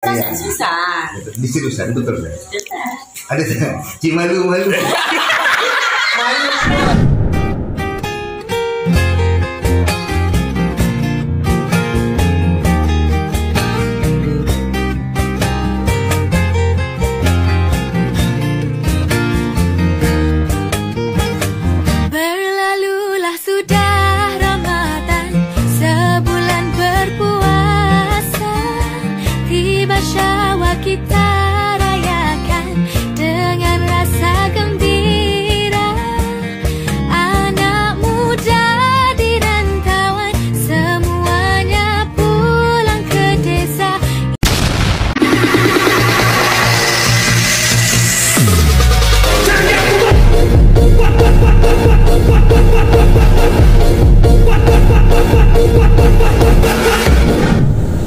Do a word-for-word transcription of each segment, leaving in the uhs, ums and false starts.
Iya. Susah. Di Sirusan betul kan? Ada tak? Cimalu malu. Malu. Kita rayakan dengan rasa gembira, anak muda di rantauan semuanya pulang ke desa.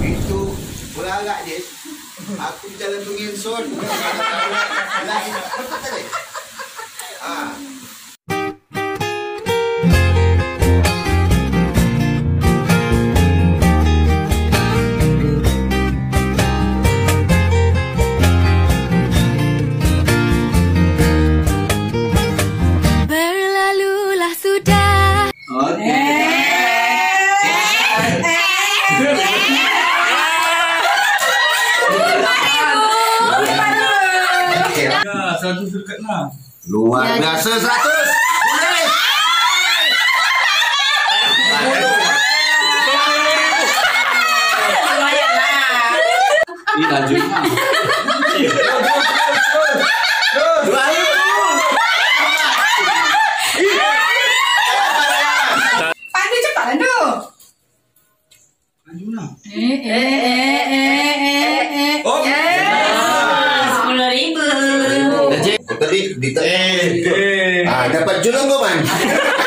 Itu beragak dia. Aku jalan tungguin son. Lain. Ah. Berlalulah sudah. Oke. seratus dekat lah. Luar biasa seratus. Boleh. Ini lanjut lah. Pandai cepatlah tu. Lanjut lah. Eh eh eh eh eh eh. Oh. Tadi ditanya, ah dapat julung kau man.